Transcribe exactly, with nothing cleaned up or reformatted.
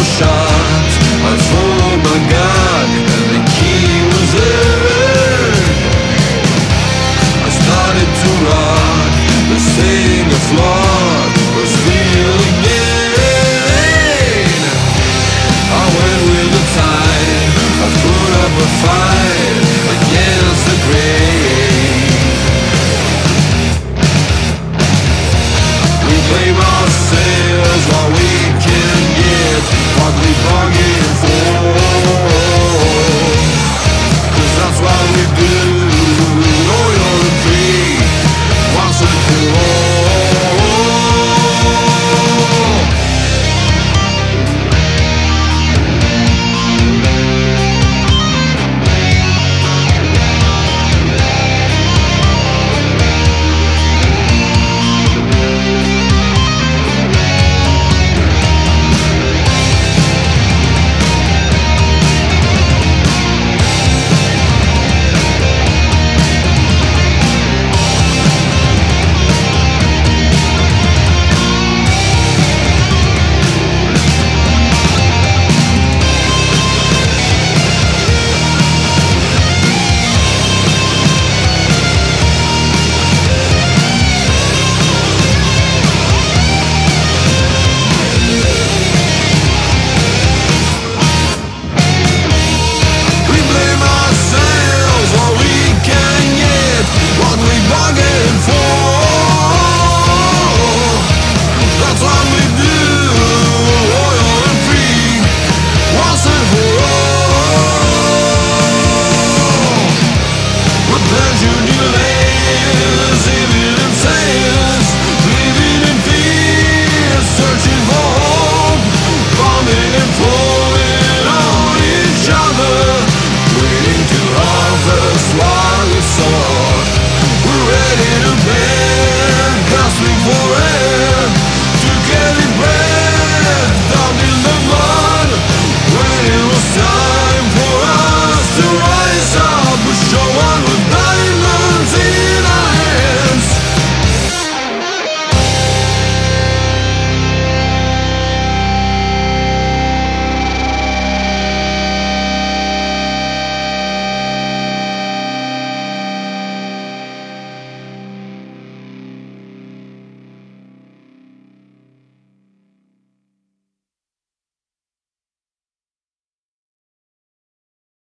Shot. I followed my God, and the key was there. I started to rock, but staying afloat was real again. I went with the tide. I put up a fight.